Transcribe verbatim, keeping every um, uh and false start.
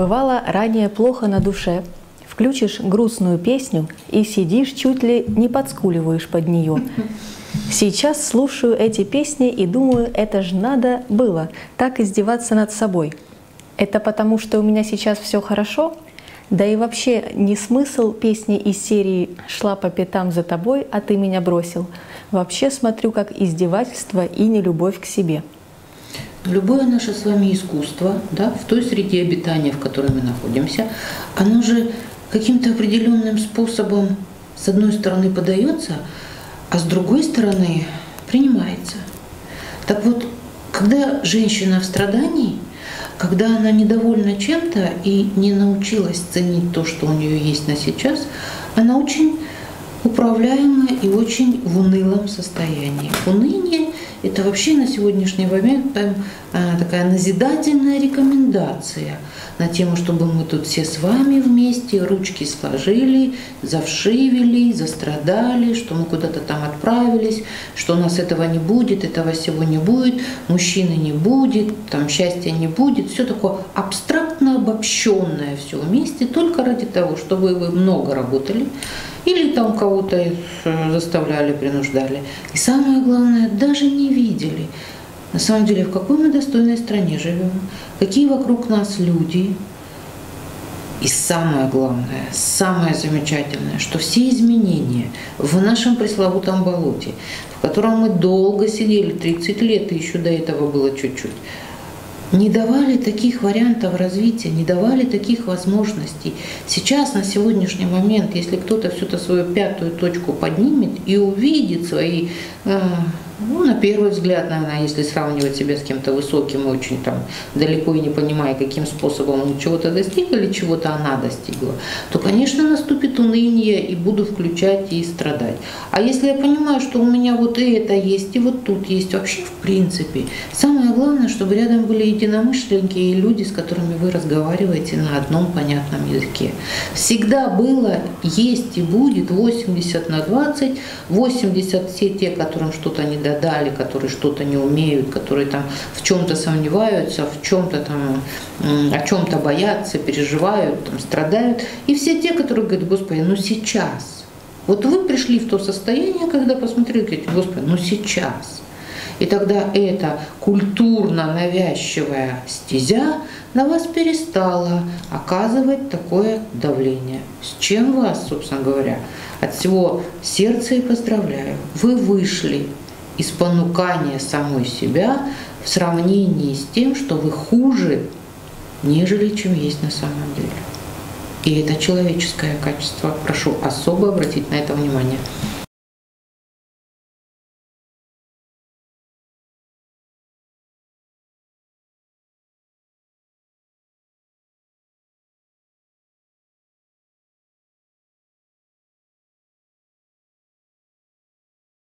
Бывало ранее плохо на душе. Включишь грустную песню и сидишь, чуть ли не подскуливаешь под нее. Сейчас слушаю эти песни и думаю, это ж надо было так издеваться над собой. Это потому, что у меня сейчас все хорошо? Да и вообще не смысл песни из серии «Шла по пятам за тобой, а ты меня бросил». Вообще смотрю как издевательство и нелюбовь к себе. Любое наше с вами искусство, да, в той среде обитания, в которой мы находимся, оно же каким-то определенным способом с одной стороны подается, а с другой стороны принимается. Так вот, когда женщина в страдании, когда она недовольна чем-то и не научилась ценить то, что у нее есть на сейчас, она очень управляема и очень в унылом состоянии. Уныние – это вообще на сегодняшний момент там, а, такая назидательная рекомендация на тему, чтобы мы тут все с вами вместе ручки сложили, завшивили, застрадали, что мы куда-то там отправились, что у нас этого не будет, этого всего не будет, мужчины не будет, там счастья не будет. Все такое абстрактно обобщенное все вместе только ради того, чтобы вы много работали, или там кого-то заставляли, принуждали. И самое главное, даже не видели, на самом деле, в какой мы достойной стране живем, какие вокруг нас люди. И самое главное, самое замечательное, что все изменения в нашем пресловутом болоте, в котором мы долго сидели, тридцать лет, и еще до этого было чуть-чуть, не давали таких вариантов развития, не давали таких возможностей. Сейчас, на сегодняшний момент, если кто-то всю-то свою пятую точку поднимет и увидит свои, э, ну, на первый взгляд, наверное, если сравнивать себя с кем-то высоким, очень там далеко и не понимая, каким способом он чего-то достиг или чего-то она достигла, то, конечно, наступит уныние и буду включать и страдать. А если я понимаю, что у меня вот и это есть, и вот тут есть, вообще, в принципе, самое главное, чтобы рядом были и единомышленники, и люди, с которыми вы разговариваете на одном понятном языке. Всегда было, есть и будет восемьдесят на двадцать, восемьдесят все те, которым что-то не додали, которые что-то не умеют, которые там в чем-то сомневаются, в чем-то там, о чем-то боятся, переживают, там, страдают. И все те, которые говорят: Господи, ну сейчас. Вот вы пришли в то состояние, когда посмотрели, говорите: Господи, ну сейчас. И тогда эта культурно навязчивая стезя на вас перестала оказывать такое давление. С чем вас, собственно говоря, от всего сердца и поздравляю. Вы вышли из понукания самой себя в сравнении с тем, что вы хуже, нежели чем есть на самом деле. И это человеческое качество. Прошу особо обратить на это внимание.